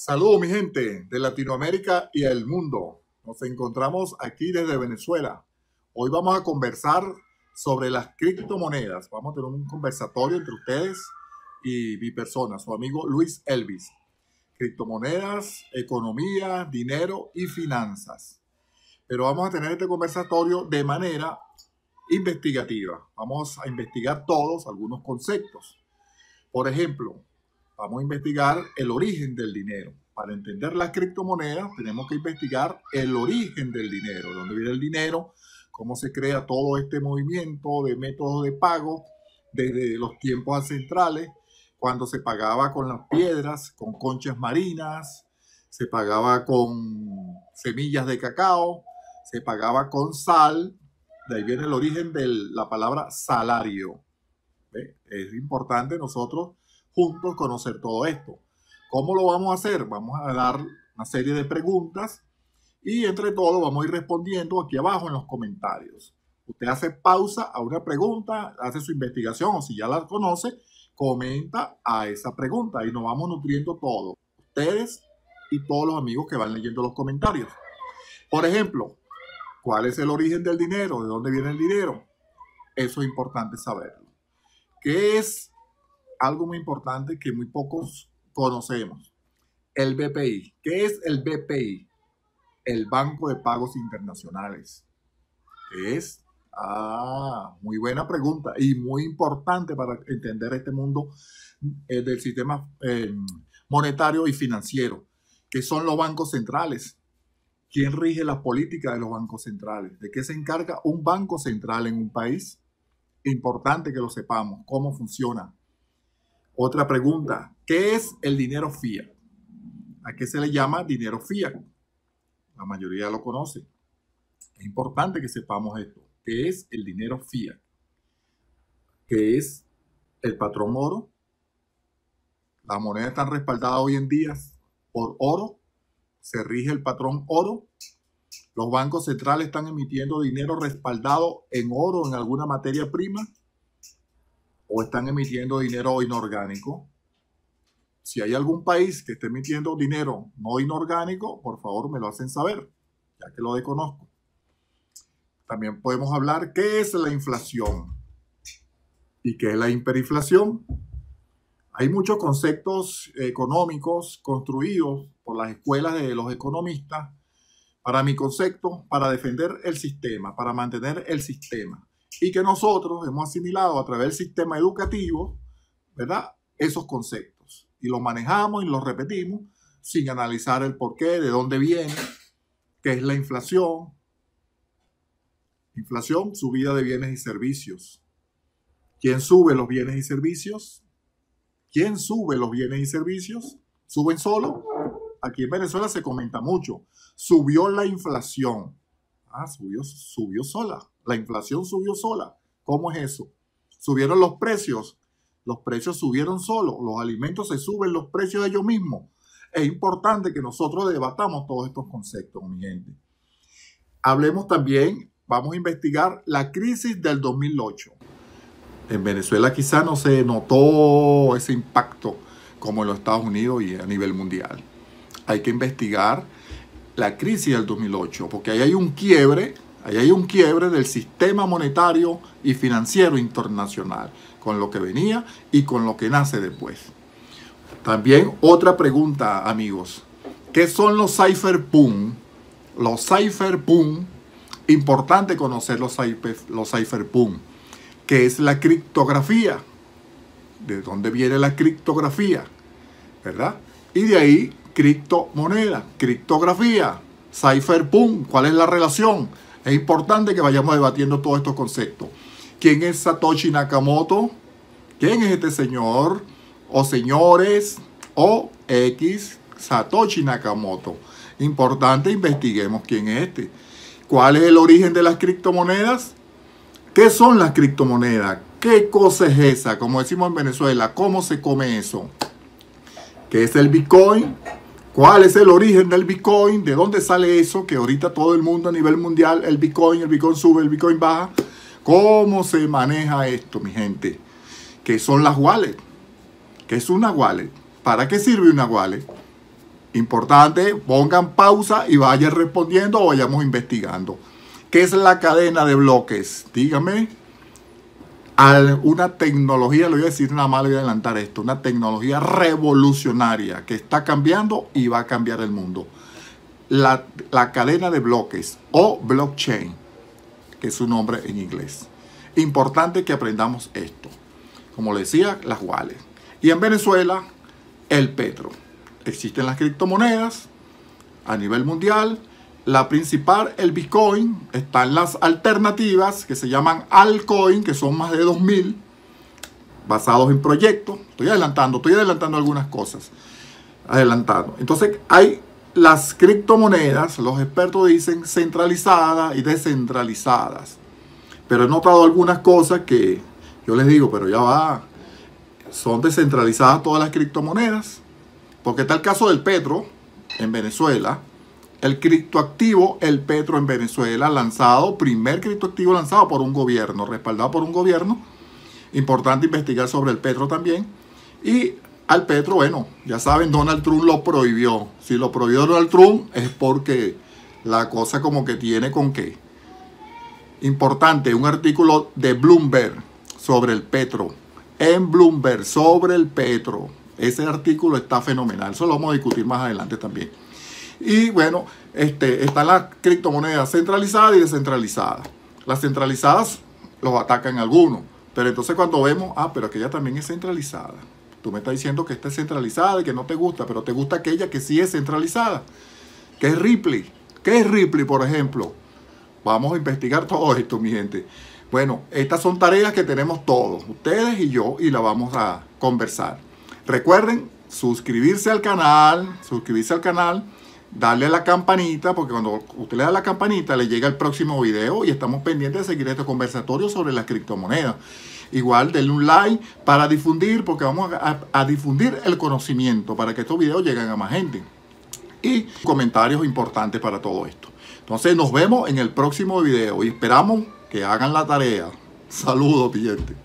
Saludos, mi gente de Latinoamérica y el mundo. Nos encontramos aquí desde Venezuela. Hoy vamos a conversar sobre las criptomonedas. Vamos a tener un conversatorio entre ustedes y mi persona, su amigo Luis Elvis. Criptomonedas, economía, dinero y finanzas. Pero vamos a tener este conversatorio de manera investigativa. Vamos a investigar todos algunos conceptos. Por ejemplo, vamos a investigar el origen del dinero. Para entender las criptomonedas tenemos que investigar el origen del dinero. ¿Dónde viene el dinero? ¿Cómo se crea todo este movimiento de métodos de pago desde los tiempos ancestrales? Cuando se pagaba con las piedras, con conchas marinas, se pagaba con semillas de cacao, se pagaba con sal. De ahí viene el origen de la palabra salario. ¿Ve? Es importante nosotros juntos conocer todo esto. ¿Cómo lo vamos a hacer? Vamos a dar una serie de preguntas y entre todos vamos a ir respondiendo aquí abajo en los comentarios. Usted hace pausa a una pregunta, hace su investigación o si ya la conoce, comenta a esa pregunta y nos vamos nutriendo todos, ustedes y todos los amigos que van leyendo los comentarios. Por ejemplo, ¿cuál es el origen del dinero? ¿De dónde viene el dinero? Eso es importante saberlo. ¿Qué es? Algo muy importante que muy pocos conocemos. El BPI. ¿Qué es el BPI? El Banco de Pagos Internacionales. ¿Qué es? Muy buena pregunta y muy importante para entender este mundo del sistema monetario y financiero. ¿Qué son los bancos centrales? ¿Quién rige las políticas de los bancos centrales? ¿De qué se encarga un banco central en un país? Importante que lo sepamos, cómo funciona. Otra pregunta, ¿qué es el dinero fiat? ¿A qué se le llama dinero fiat? La mayoría lo conoce. Es importante que sepamos esto. ¿Qué es el dinero fiat? ¿Qué es el patrón oro? Las monedas están respaldadas hoy en día por oro. Se rige el patrón oro. Los bancos centrales están emitiendo dinero respaldado en oro, en alguna materia prima. ¿O están emitiendo dinero inorgánico? Si hay algún país que esté emitiendo dinero no inorgánico, por favor me lo hacen saber, ya que lo desconozco. También podemos hablar qué es la inflación y qué es la hiperinflación. Hay muchos conceptos económicos construidos por las escuelas de los economistas, para mi concepto, para defender el sistema, para mantener el sistema. Y que nosotros hemos asimilado a través del sistema educativo, ¿verdad? Esos conceptos. Y los manejamos y los repetimos sin analizar el porqué, de dónde viene, qué es la inflación. Inflación, subida de bienes y servicios. ¿Quién sube los bienes y servicios? ¿Quién sube los bienes y servicios? ¿Suben solo? Aquí en Venezuela se comenta mucho. Subió la inflación. Subió sola. La inflación subió sola. ¿Cómo es eso? Subieron los precios. Los precios subieron solos. Los alimentos se suben los precios de ellos mismos. Es importante que nosotros debatamos todos estos conceptos, mi gente. Hablemos también, vamos a investigar la crisis del 2008. En Venezuela quizá no se notó ese impacto como en los Estados Unidos y a nivel mundial. Hay que investigar la crisis del 2008 porque ahí hay un quiebre. Ahí hay un quiebre del sistema monetario y financiero internacional, con lo que venía y con lo que nace después. También otra pregunta, amigos. ¿Qué son los cypherpunk? Los cypherpunk, importante conocer los cypherpunk. ¿Qué es la criptografía? ¿De dónde viene la criptografía? ¿Verdad? Y de ahí, criptomoneda, criptografía, cypherpunk. ¿Cuál es la relación? Es importante que vayamos debatiendo todos estos conceptos. ¿Quién es Satoshi Nakamoto? ¿Quién es este señor o señores o X Satoshi Nakamoto? Importante, investiguemos quién es este. ¿Cuál es el origen de las criptomonedas? ¿Qué son las criptomonedas? ¿Qué cosa es esa? Como decimos en Venezuela, ¿cómo se come eso? ¿Qué es el Bitcoin? ¿Cuál es el origen del Bitcoin? ¿De dónde sale eso? Que ahorita todo el mundo a nivel mundial, el Bitcoin sube, el Bitcoin baja. ¿Cómo se maneja esto, mi gente? ¿Qué son las wallets? ¿Qué es una wallet? ¿Para qué sirve una wallet? Importante, pongan pausa y vayan respondiendo o vayamos investigando. ¿Qué es la cadena de bloques? Dígame. Una tecnología, lo voy a decir nada más, le voy a adelantar esto, una tecnología revolucionaria que está cambiando y va a cambiar el mundo. La cadena de bloques o blockchain, que es su nombre en inglés. Importante que aprendamos esto. Como le decía, las wallets. Y en Venezuela, el Petro. Existen las criptomonedas a nivel mundial. La principal, el Bitcoin, están las alternativas que se llaman altcoin, que son más de 2000, basados en proyectos. Estoy adelantando algunas cosas. Entonces, hay las criptomonedas, los expertos dicen centralizadas y descentralizadas. Pero he notado algunas cosas que yo les digo, pero ya va, son descentralizadas todas las criptomonedas. Porque está el caso del Petro en Venezuela. El criptoactivo, el Petro en Venezuela, lanzado, primer criptoactivo lanzado por un gobierno, respaldado por un gobierno. Importante investigar sobre el Petro también. Y al Petro, bueno, ya saben, Donald Trump lo prohibió. Si lo prohibió Donald Trump es porque la cosa como que tiene con qué. Importante, un artículo de Bloomberg sobre el Petro. En Bloomberg, sobre el Petro. Ese artículo está fenomenal. Eso lo vamos a discutir más adelante también. Y bueno, están las criptomonedas centralizadas y descentralizadas. Las centralizadas los atacan algunos. Pero entonces cuando vemos, ah, pero aquella también es centralizada. Tú me estás diciendo que esta es centralizada y que no te gusta, pero te gusta aquella que sí es centralizada. ¿Qué es Ripple? ¿Qué es Ripple, por ejemplo? Vamos a investigar todo esto, mi gente. Bueno, estas son tareas que tenemos todos, ustedes y yo, y la vamos a conversar. Recuerden suscribirse al canal, darle a la campanita, porque cuando usted le da la campanita le llega el próximo video y estamos pendientes de seguir este conversatorio sobre las criptomonedas. Igual denle un like para difundir, porque vamos a difundir el conocimiento para que estos videos lleguen a más gente. Y comentarios importantes para todo esto. Entonces nos vemos en el próximo video y esperamos que hagan la tarea. Saludos, clientes.